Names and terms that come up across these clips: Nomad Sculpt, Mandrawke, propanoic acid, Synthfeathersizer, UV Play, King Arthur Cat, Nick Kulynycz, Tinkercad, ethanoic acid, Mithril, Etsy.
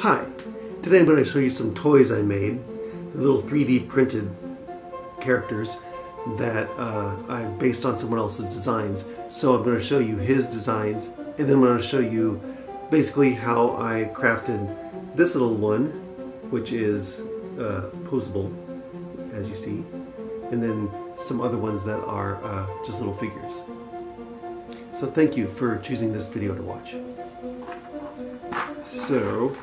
Hi, today I'm going to show you some toys I made, the little 3D printed characters that I based on someone else's designs. So I'm going to show you his designs, and then I'm going to show you basically how I crafted this little one, which is posable, as you see, and then some other ones that are just little figures. So thank you for choosing this video to watch. So,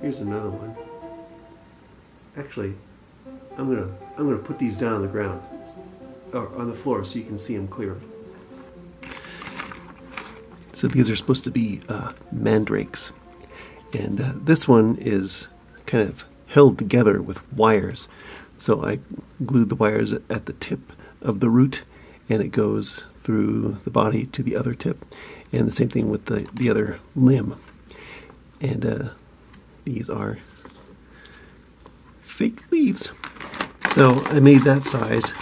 here's another one. Actually, I'm gonna put these down on the ground, or on the floor, so you can see them clearly. So these are supposed to be mandrakes, and this one is kind of held together with wires. So I glued the wires at the tip of the root, and it goes through the body to the other tip, and the same thing with the other limb. And these are fake leaves. So I made that size,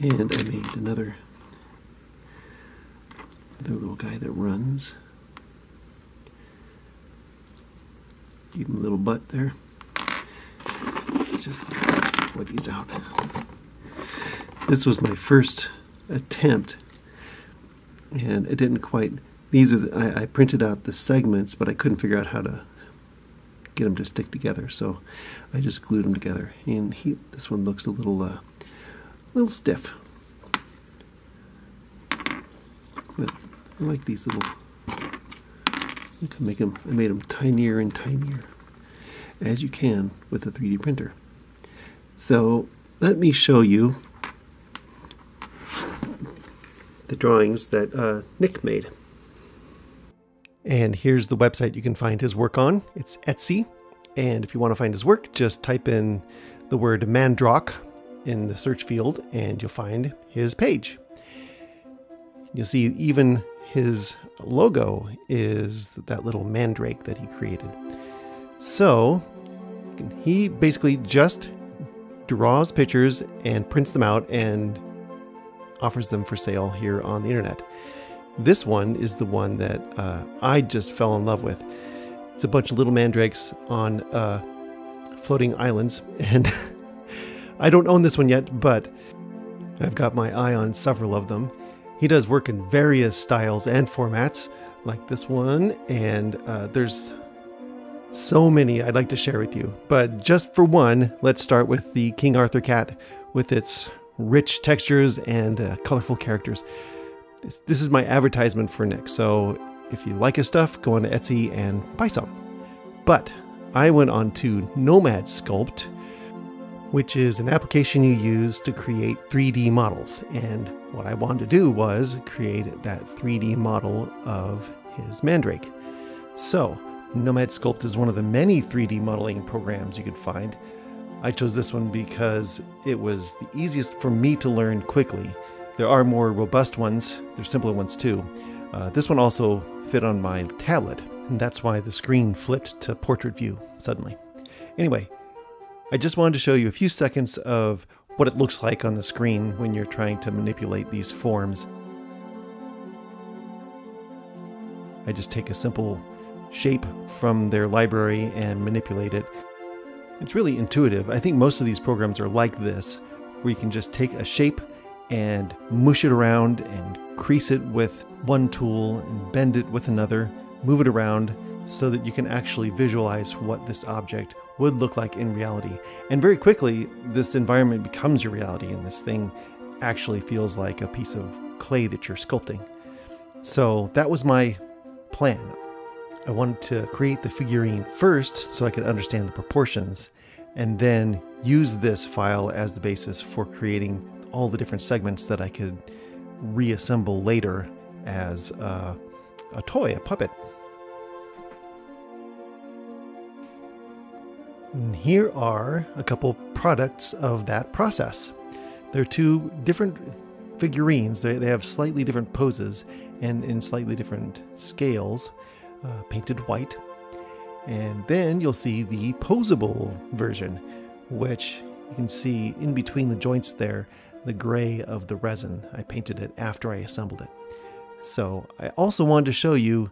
and I made another little guy that runs. Give him a little butt there. Just pour these out. This was my first attempt, and it didn't quite. These are I printed out the segments, but I couldn't figure out how to get them to stick together. So I just glued them together, and this one looks a little stiff. But I like these little. You can make them. I made them tinier and tinier, as you can with a 3D printer. So let me show you the drawings that Nick made. And here's the website you can find his work on. It's Etsy. And if you want to find his work, just type in the word Mandrawke in the search field, and you'll find his page. You'll see even his logo is that little mandrake that he created. So he basically just draws pictures and prints them out and offers them for sale here on the internet. This one is the one that I just fell in love with. It's a bunch of little mandrakes on floating islands, and I don't own this one yet, but I've got my eye on several of them. He does work in various styles and formats, like this one, and there's so many I'd like to share with you. But just for one, let's start with the King Arthur cat with its rich textures and colorful characters. This is my advertisement for Nick, so if you like his stuff, go on to Etsy and buy some. But I went on to Nomad Sculpt, which is an application you use to create 3D models. And what I wanted to do was create that 3D model of his mandrake. So Nomad Sculpt is one of the many 3D modeling programs you can find. I chose this one because it was the easiest for me to learn quickly. There are more robust ones, there's simpler ones too. This one also fit on my tablet, and that's why the screen flipped to portrait view suddenly. Anyway, I just wanted to show you a few seconds of what it looks like on the screen when you're trying to manipulate these forms. I just take a simple shape from their library and manipulate it. It's really intuitive. I think most of these programs are like this, where you can just take a shape and mush it around and crease it with one tool and bend it with another, move it around so that you can actually visualize what this object would look like in reality. And very quickly, this environment becomes your reality, and this thing actually feels like a piece of clay that you're sculpting. So that was my plan. I wanted to create the figurine first so I could understand the proportions, and then use this file as the basis for creating all the different segments that I could reassemble later as a toy, a puppet. And here are a couple products of that process. They're two different figurines. They have slightly different poses and in slightly different scales, painted white. And then you'll see the posable version, which you can see in between the joints there, the gray of the resin. I painted it after I assembled it. So I also wanted to show you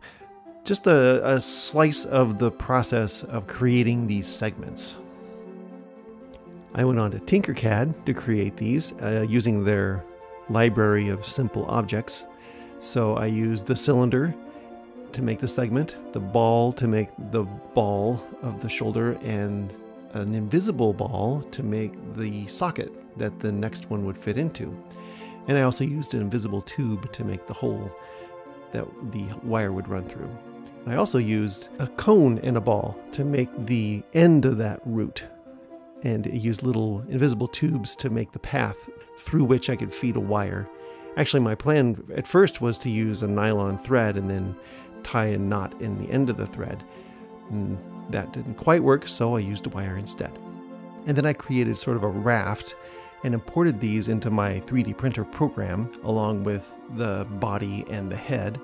just a slice of the process of creating these segments. I went on to Tinkercad to create these using their library of simple objects. So I used the cylinder to make the segment, the ball to make the ball of the shoulder, and an invisible ball to make the socket that the next one would fit into. And I also used an invisible tube to make the hole that the wire would run through. I also used a cone and a ball to make the end of that root, and it used little invisible tubes to make the path through which I could feed a wire. Actually, my plan at first was to use a nylon thread and then tie a knot in the end of the thread. And that didn't quite work, so I used a wire instead. And then I created sort of a raft and imported these into my 3D printer program along with the body and the head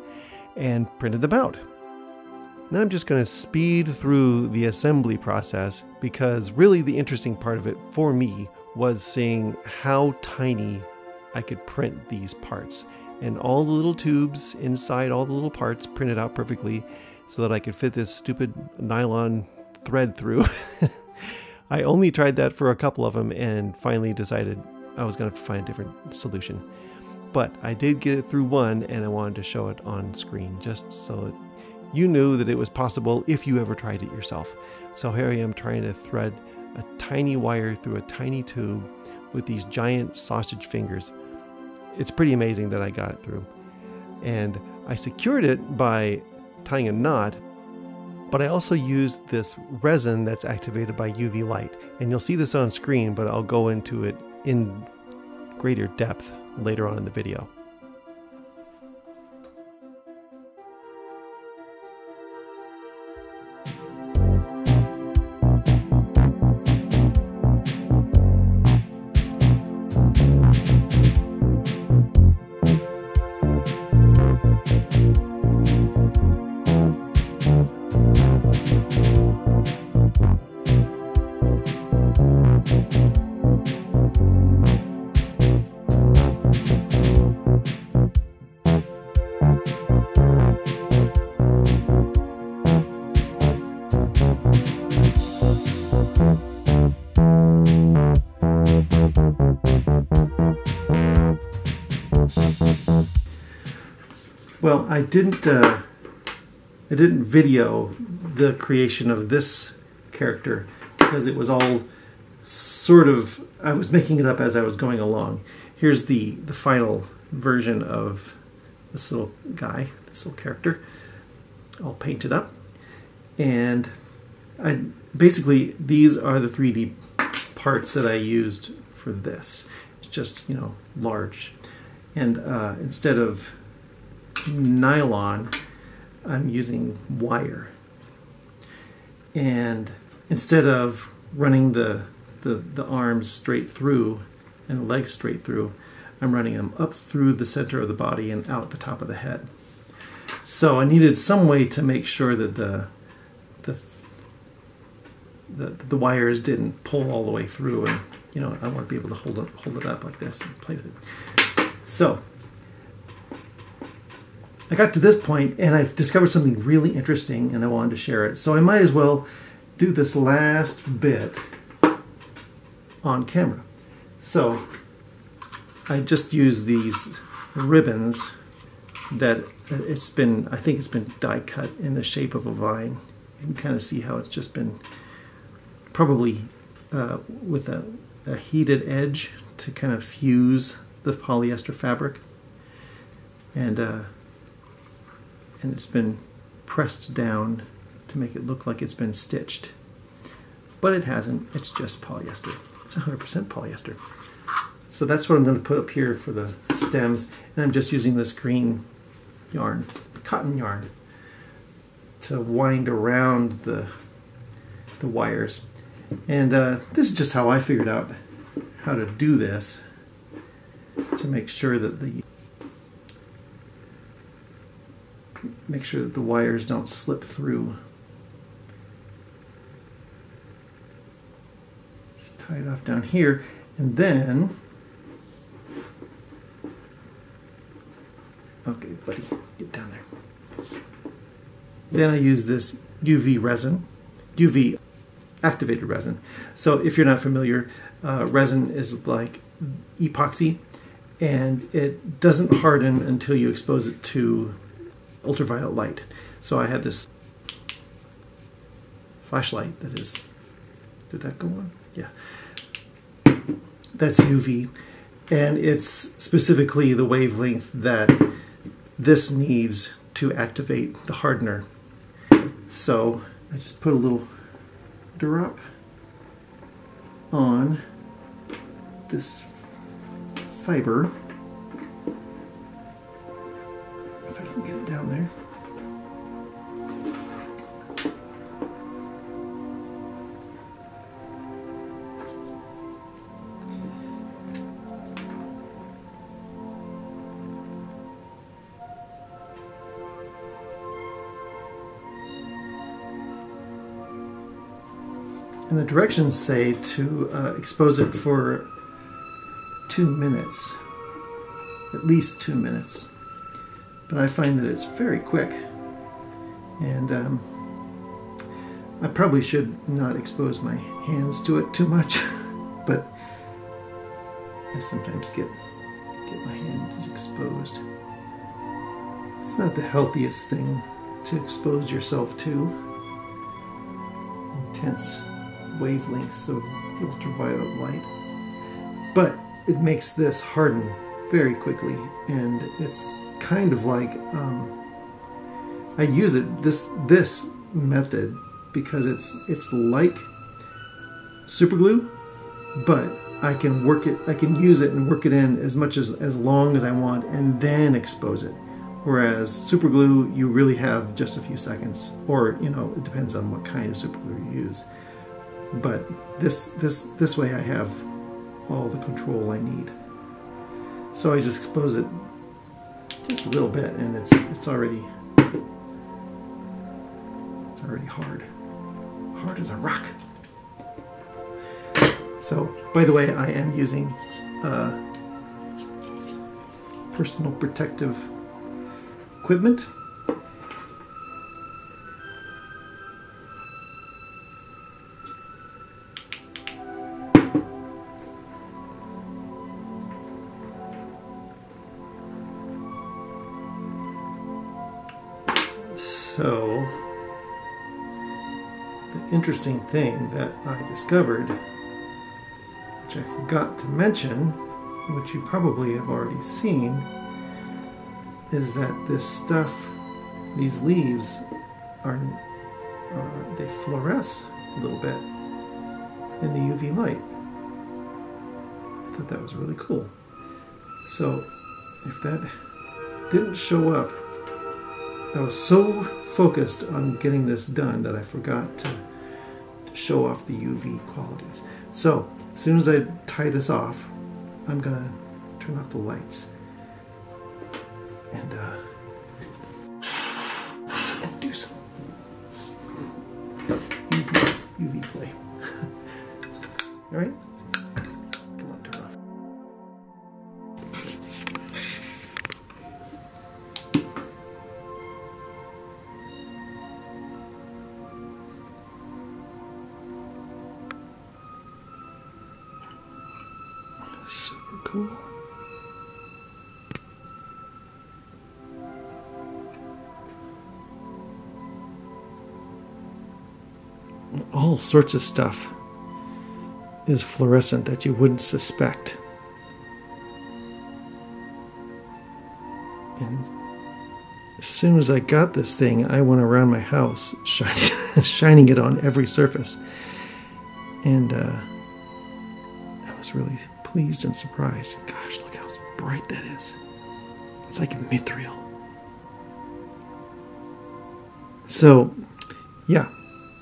and printed them out. Now I'm just going to speed through the assembly process because really the interesting part of it for me was seeing how tiny I could print these parts, and all the little tubes inside all the little parts printed out perfectly so that I could fit this stupid nylon thread through. I only tried that for a couple of them and finally decided I was going to find a different solution. But I did get it through one, and I wanted to show it on screen just so that you knew that it was possible if you ever tried it yourself. So here I am trying to thread a tiny wire through a tiny tube with these giant sausage fingers. It's pretty amazing that I got it through. And I secured it by tying a knot, but I also used this resin that's activated by UV light. And you'll see this on screen, but I'll go into it in greater depth later on in the video. Well, I didn't video the creation of this character because it was all sort of, I was making it up as I was going along. Here's the final version of this little guy, this little character, all painted up. And basically these are the 3D parts that I used for this. It's just, you know, large. And instead of nylon, I'm using wire, and instead of running the arms straight through and the legs straight through, I'm running them up through the center of the body and out the top of the head. So I needed some way to make sure that the wires didn't pull all the way through, and you know, I want to be able to hold it up like this and play with it. So I got to this point and I've discovered something really interesting and I wanted to share it. So I might as well do this last bit on camera. So I just used these ribbons that I think it's been die cut in the shape of a vine. You can kind of see how it's just been probably with a heated edge to kind of fuse the polyester fabric. And it's been pressed down to make it look like it's been stitched. But it hasn't, it's just polyester. It's 100% polyester. So that's what I'm going to put up here for the stems, and I'm just using this green yarn, cotton yarn, to wind around the wires. And this is just how I figured out how to do this to make sure that the wires don't slip through. Just tie it off down here, and then, okay buddy, get down there. Then I use this UV resin, UV activated resin. So if you're not familiar, resin is like epoxy, and it doesn't harden until you expose it to ultraviolet light. So I have this flashlight that is, did that go on? Yeah. That's UV, and it's specifically the wavelength that this needs to activate the hardener. So I just put a little drop on this fiber, if I can get it down there. And the directions say to expose it for 2 minutes, at least 2 minutes. But I find that it's very quick, and I probably should not expose my hands to it too much, but I sometimes get my hands exposed. It's not the healthiest thing to expose yourself to. Intense wavelengths of ultraviolet light, but it makes this harden very quickly, and it's kind of like I use it this method because it's like super glue, but I can work it, I can use it and work it in as much as long as I want and then expose it, whereas super glue you really have just a few seconds, or you know, it depends on what kind of super glue you use. But this way I have all the control I need. So I just expose it just a little bit, and it's already hard. Hard as a rock. So, by the way, I am using personal protective equipment. So, the interesting thing that I discovered, which I forgot to mention, which you probably have already seen, is that this stuff, these leaves, they fluoresce a little bit in the UV light. I thought that was really cool. So, if that didn't show up, I was so focused on getting this done that I forgot to show off the UV qualities. So, as soon as I tie this off, I'm gonna turn off the lights and do some UV play. All right? All sorts of stuff is fluorescent that you wouldn't suspect. And as soon as I got this thing, I went around my house shining it on every surface, and I was really pleased and surprised. Gosh, look how bright that is. It's like mithril. So, yeah.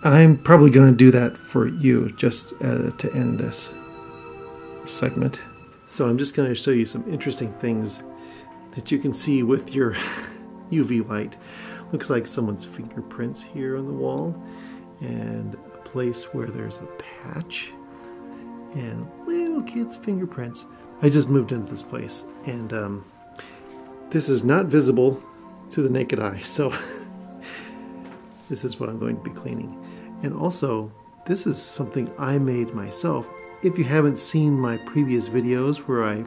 I'm probably going to do that for you just to end this segment. So I'm just going to show you some interesting things that you can see with your UV light. Looks like someone's fingerprints here on the wall, and a place where there's a patch, and little kids' fingerprints. I just moved into this place, and this is not visible to the naked eye, so This is what I'm going to be cleaning. And also, this is something I made myself. If you haven't seen my previous videos where I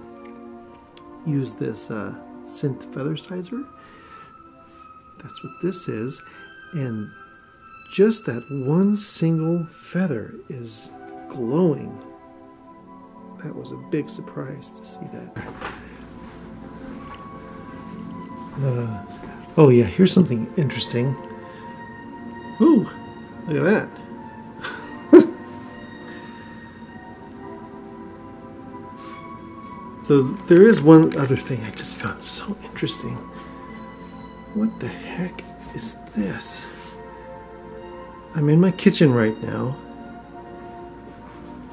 use this Synthfeathersizer, that's what this is. And just that one single feather is glowing. That was a big surprise to see that. Oh yeah, here's something interesting. Ooh, look at that. So there is one other thing I just found so interesting. What the heck is this? I'm in my kitchen right now,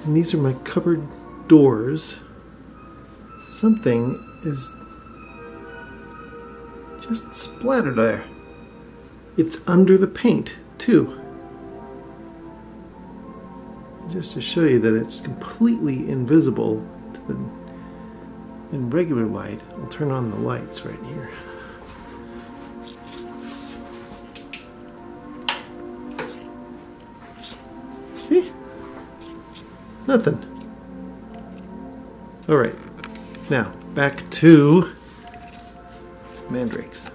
and these are my cupboard doors. Something is just splattered there. It's under the paint too. Just to show you that it's completely invisible to the in regular light. I'll turn on the lights right here. See? Nothing. All right, now back to Mandrakes.